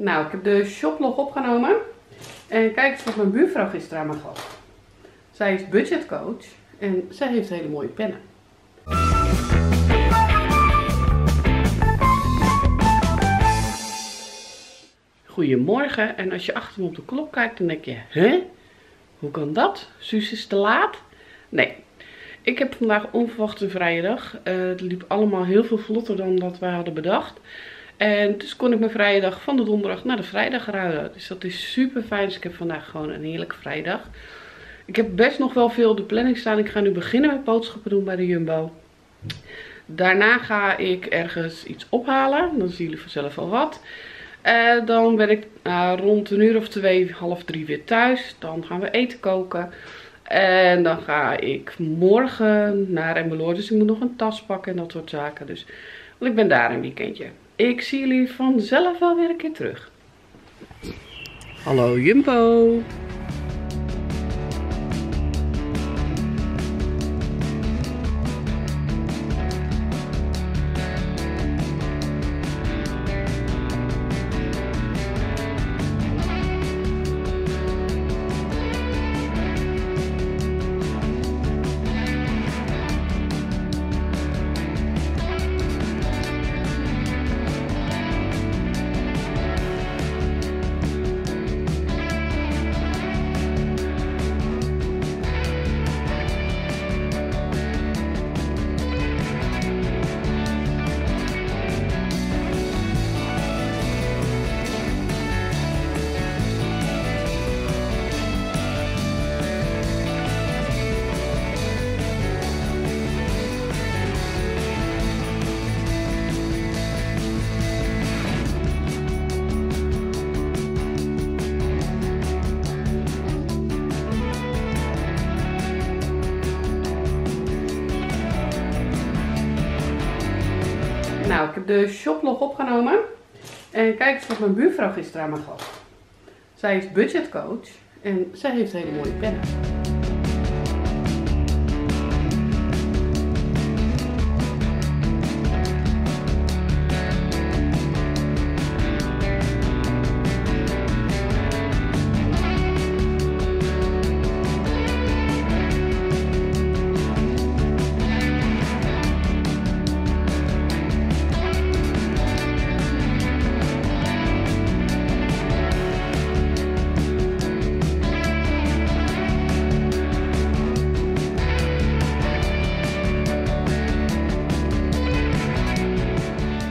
Nou, ik heb de shoplog opgenomen. En kijk eens wat mijn buurvrouw gisteren aan me gaf. Zij is budgetcoach en zij heeft hele mooie pennen. Goedemorgen, en als je achter me op de klok kijkt, dan denk je, hè? Hoe kan dat? Suus is te laat? Nee, ik heb vandaag onverwacht een vrije dag. Het liep allemaal heel veel vlotter dan dat we hadden bedacht. En dus kon ik mijn vrije dag van de donderdag naar de vrijdag ruilen. Dus dat is super fijn. Dus ik heb vandaag gewoon een heerlijke vrijdag. Ik heb best nog wel veel op de planning staan. Ik ga nu beginnen met boodschappen doen bij de Jumbo. Daarna ga ik ergens iets ophalen. Dan zien jullie vanzelf al wat. Dan ben ik rond een uur of 2, half 3 weer thuis. Dan gaan we eten koken. En dan ga ik morgen naar Emmeloord. Dus ik moet nog een tas pakken en dat soort zaken. Dus, want ik ben daar een weekendje. Ik zie jullie vanzelf wel weer een keer terug. Hallo Jumbo! Nou, ik heb de shoplog opgenomen en kijk eens wat mijn buurvrouw gisteren aan me gaf. Zij is budgetcoach en zij heeft hele mooie pennen.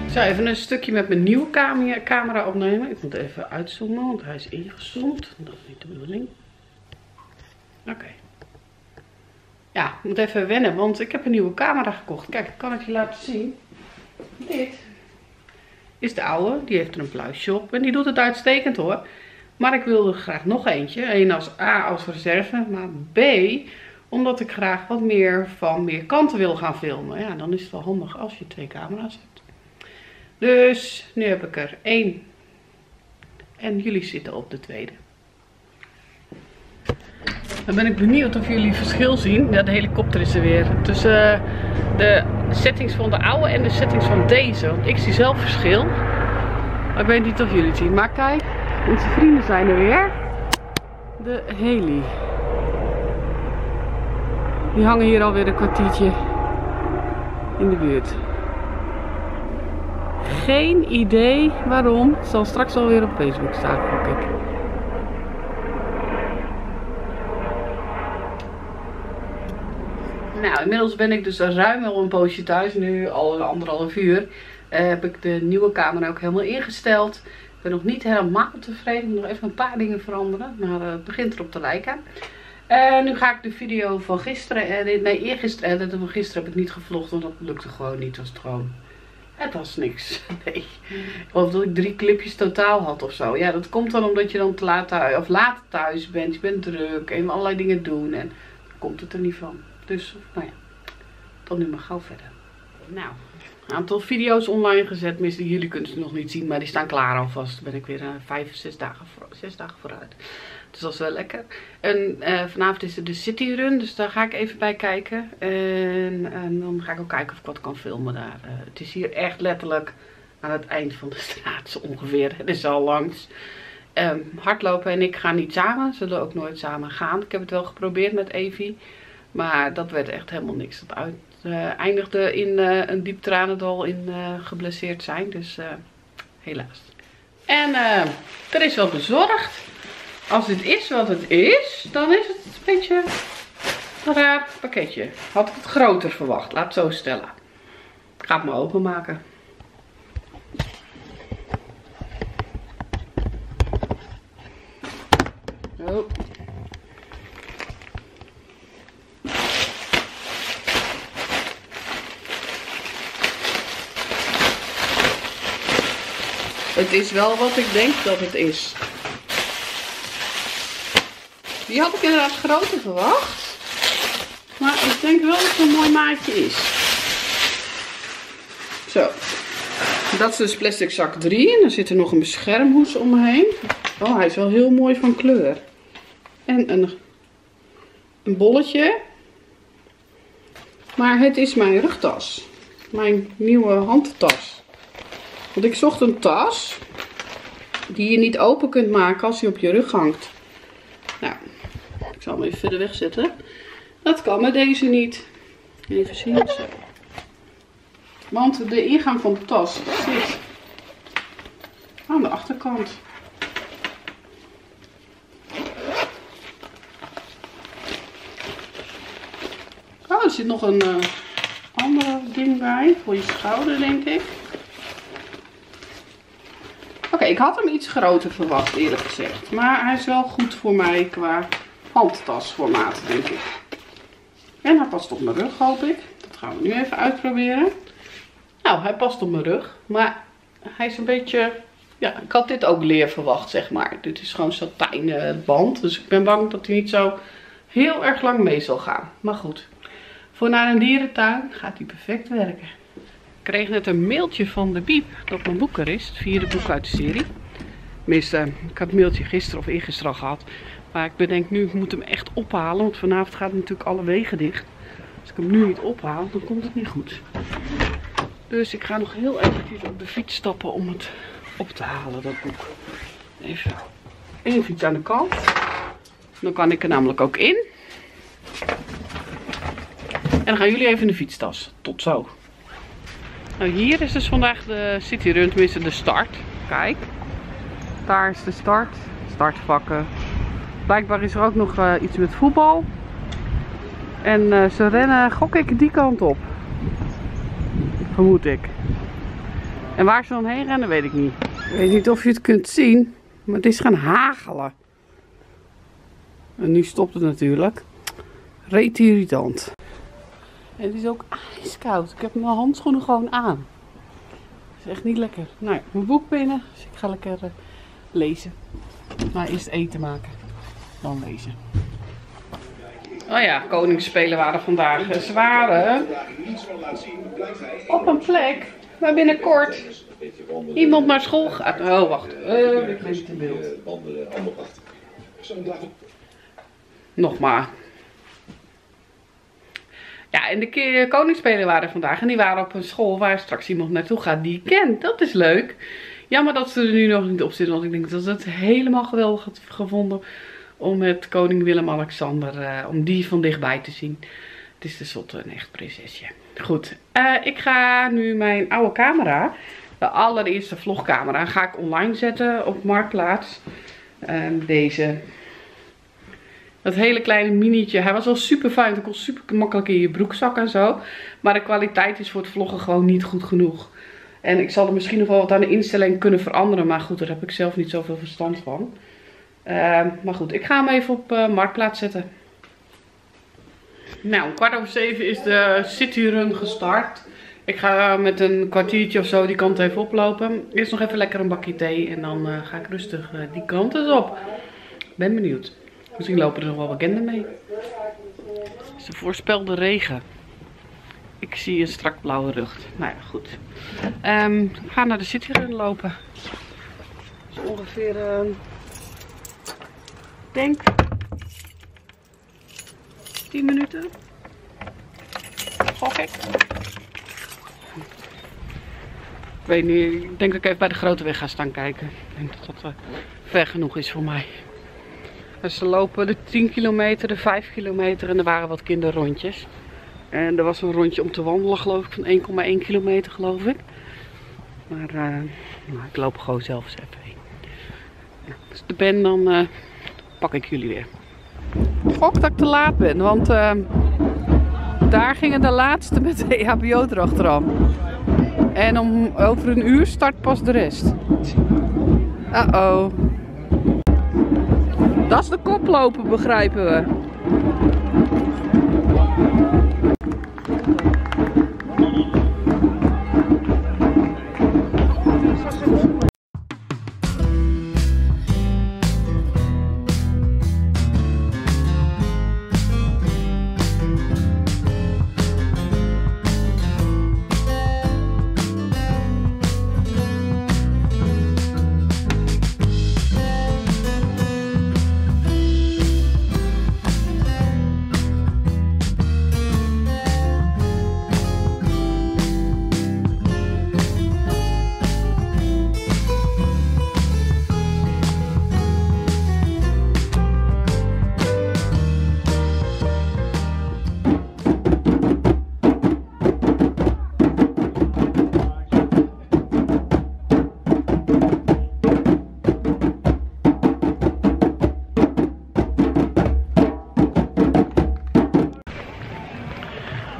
Ik zal even een stukje met mijn nieuwe camera opnemen. Ik moet even uitzoomen, want hij is ingezoomd. Dat is niet de bedoeling. Oké. Ja, ik moet even wennen, want ik heb een nieuwe camera gekocht. Kijk, kan ik je laten zien. Dit is de oude. Die heeft er een pluisje op en die doet het uitstekend hoor. Maar ik wil er graag nog eentje. Eén als A als reserve, maar B omdat ik graag wat meer van meer kanten wil gaan filmen. Ja, dan is het wel handig als je twee camera's hebt. Dus nu heb ik er 1 en jullie zitten op de tweede. Dan ben ik benieuwd of jullie verschil zien. Ja, de helikopter is er weer. Tussen de settings van de oude en de settings van deze. Want ik zie zelf verschil. Maar ik weet niet of jullie het zien. Maar kijk, onze vrienden zijn er weer. De heli. Die hangen hier alweer een kwartiertje in de buurt. Geen idee waarom. Het zal straks alweer op Facebook staan, denk ik. Nou, inmiddels ben ik dus ruim al een poosje thuis. Nu al 1,5 uur. Heb ik de nieuwe camera ook helemaal ingesteld. Ik ben nog niet helemaal tevreden. Ik moet nog even een paar dingen veranderen. Maar het begint erop te lijken. Nu ga ik de video van gisteren... Eergisteren heb ik niet gevlogd. Want dat lukte gewoon niet. Het was niks. Nee. Ik geloof dat ik 3 clipjes totaal had of zo. Ja, dat komt dan omdat je dan te laat thuis, of laat thuis bent. Je bent druk en allerlei dingen doen. En dan komt het er niet van. Dus, nou ja. Dan nu maar gauw verder. Nou, een aantal video's online gezet. Misschien jullie kunnen ze nog niet zien, maar die staan klaar alvast. Dan ben ik weer 5 of 6 dagen vooruit. Dus dat is wel lekker. En vanavond is er de City Run, dus daar ga ik even bij kijken. En dan ga ik ook kijken of ik wat kan filmen daar. Het is hier echt letterlijk aan het eind van de straat zo ongeveer. Het is al langs. Hardlopen en ik gaan niet samen. Zullen ook nooit samen gaan. Ik heb het wel geprobeerd met Evie. Maar dat werd echt helemaal niks. Dat eindigde in een diep tranendal in geblesseerd zijn. Dus helaas. En er is wel bezorgd. Als dit is wat het is, dan is het een beetje een raar pakketje. Had ik het groter verwacht. Laat het zo stellen. Ik ga het maar openmaken. Oh. Het is wel wat ik denk dat het is. Die had ik inderdaad groter verwacht. Maar ik denk wel dat het een mooi maatje is. Zo. Dat is dus plastic zak 3. En er zit er nog een beschermhoes omheen. Oh, hij is wel heel mooi van kleur. En een bolletje. Maar het is mijn rugtas. Mijn nieuwe handtas. Want ik zocht een tas die je niet open kunt maken als hij op je rug hangt. Nou, ik zal hem even verder wegzetten. Dat kan met deze niet. Even zien. Zo. Want de ingang van de tas zit aan de achterkant. Oh, er zit nog een ander ding bij. Voor je schouder, denk ik. Oké, ik had hem iets groter verwacht, eerlijk gezegd. Maar hij is wel goed voor mij qua handtasformaat, denk ik. En hij past op mijn rug, hoop ik. Dat gaan we nu even uitproberen. Nou, hij past op mijn rug. Maar hij is een beetje... Ja, ik had dit ook leer verwacht, zeg maar. Dit is gewoon satijnen band. Dus ik ben bang dat hij niet zo heel erg lang mee zal gaan. Maar goed, voor naar een dierentuin gaat hij perfect werken. Ik kreeg net een mailtje van de Biep dat mijn boek er is. Het 4e boek uit de serie. Tenminste, ik had het mailtje gisteren of eergisteren al gehad. Maar ik bedenk nu, ik moet hem echt ophalen. Want vanavond gaat natuurlijk alle wegen dicht. Als ik hem nu niet ophaal, dan komt het niet goed. Dus ik ga nog heel eventjes op de fiets stappen om het op te halen, dat boek. Even fiets aan de kant. Dan kan ik er namelijk ook in. En dan gaan jullie even in de fietstas. Tot zo. Nou, hier is dus vandaag de City Run, tenminste de start. Kijk, daar is de start. Startvakken. Blijkbaar is er ook nog iets met voetbal. En ze rennen, gok ik, die kant op. Vermoed ik. En waar ze dan heen rennen, weet ik niet. Ik weet niet of je het kunt zien, maar het is gaan hagelen. En nu stopt het natuurlijk. Reet irritant. En het is ook ijskoud. Ik heb mijn handschoenen gewoon aan. Dat is echt niet lekker. Nou ja, mijn boek binnen. Dus ik ga lekker lezen. Maar eerst eten maken. Dan lezen. Oh ja, koningsspelen waren vandaag. Ze waren op een plek waar binnenkort iemand naar school gaat. Oh, wacht. Ik ben niet in beeld. Nog maar. Ja, en de koningsspelen waren vandaag en die waren op een school waar straks iemand naartoe gaat die ik ken. Dat is leuk. Jammer dat ze er nu nog niet op zitten, want ik denk dat ze het helemaal geweldig had gevonden om met koning Willem-Alexander, om die van dichtbij te zien. Het is tenslotte een echt prinsesje. Goed, ik ga nu mijn oude camera, de allereerste vlogcamera, ga ik online zetten op Marktplaats. Deze... Dat hele kleine minietje. Hij was wel super fijn. Hij kon super makkelijk in je broekzak en zo. Maar de kwaliteit is voor het vloggen gewoon niet goed genoeg. En ik zal er misschien nog wel wat aan de instelling kunnen veranderen. Maar goed, daar heb ik zelf niet zoveel verstand van. Maar goed, ik ga hem even op Marktplaats zetten. Nou, 7:15 is de City Run gestart. Ik ga met een kwartiertje of zo die kant even oplopen. Eerst nog even lekker een bakje thee. En dan ga ik rustig die kant eens op. Ben benieuwd. Misschien lopen er nog wel bekenden mee. Ze voorspelde regen. Ik zie een strak blauwe lucht. Nou ja, goed. We gaan naar de City Run lopen. Dat is ongeveer, denk, 10 minuten. Gok ik. Ik weet niet, ik denk dat ik even bij de grote weg ga staan kijken. Ik denk dat dat ver genoeg is voor mij. Dus ze lopen de 10 kilometer, de 5 kilometer en er waren wat kinderrondjes. En er was een rondje om te wandelen geloof ik van 1,1 kilometer geloof ik. Maar ik loop gewoon zelf eens even heen. Ja, als ik er ben dan pak ik jullie weer. Ik gok dat ik te laat ben, want daar gingen de laatste met de EHBO erachteraan. En om over een uur start pas de rest. Uh-oh. Dat is de koploper, begrijpen we.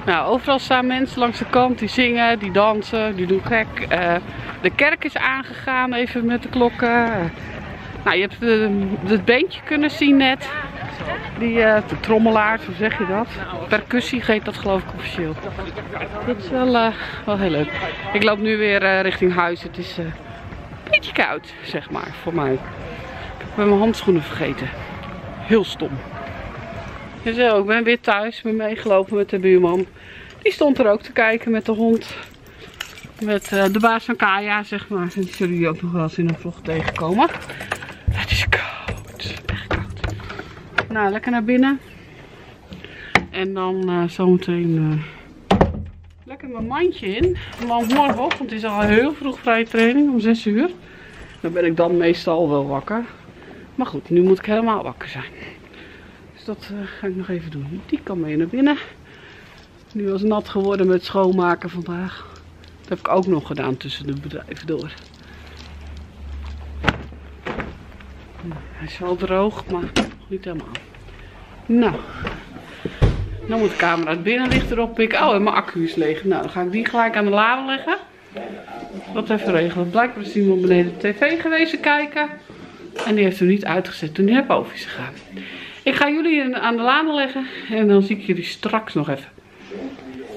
Nou, overal staan mensen langs de kant, die zingen, die dansen, die doen gek. De kerk is aangegaan even met de klokken. Nou, je hebt het bandje kunnen zien net. De trommelaars, hoe zeg je dat? Percussie heet dat geloof ik officieel. Dat is wel heel leuk. Ik loop nu weer richting huis. Het is een beetje koud, zeg maar, voor mij. Ik ben mijn handschoenen vergeten. Heel stom. Zo, ik ben weer thuis, ben meegelopen met de buurman. Die stond er ook te kijken met de hond. Met de baas van Kaya, zeg maar. En die zullen jullie ook nog wel eens in een vlog tegenkomen. Het is koud, echt koud. Nou, lekker naar binnen. En dan zometeen lekker mijn mandje in. Want morgenochtend, want het is al heel vroeg vrije training, om 6 uur. Dan ben ik dan meestal wel wakker. Maar goed, nu moet ik helemaal wakker zijn. Dat ga ik nog even doen. Die kan mee naar binnen. Nu was nat geworden met schoonmaken vandaag. Dat heb ik ook nog gedaan tussen de bedrijven door. Hij is wel droog, maar niet helemaal. Nou, dan moet de camera het binnenlicht erop pikken. Oh, en mijn accu is leeg. Nou, dan ga ik die gelijk aan de lader leggen. Dat even regelen. Blijkbaar is iemand beneden de tv geweest kijken. En die heeft hem niet uitgezet toen hij naar boven is gegaan. Ik ga jullie aan de lader leggen en dan zie ik jullie straks nog even.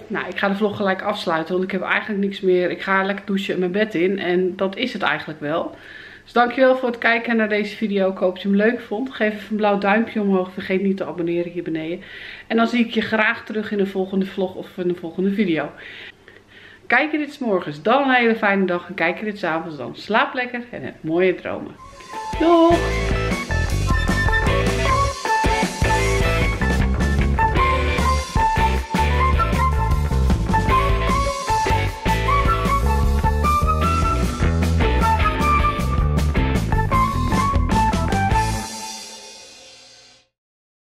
Nou, ik ga de vlog gelijk afsluiten, want ik heb eigenlijk niks meer. Ik ga lekker douchen en mijn bed in en dat is het eigenlijk wel. Dus dankjewel voor het kijken naar deze video. Ik hoop dat je hem leuk vond. Geef even een blauw duimpje omhoog. Vergeet niet te abonneren hier beneden. En dan zie ik je graag terug in de volgende vlog of in de volgende video. Kijk je dit 's morgens, dan een hele fijne dag. En kijk je dit 's avonds, dan slaap lekker en heb mooie dromen. Doeg!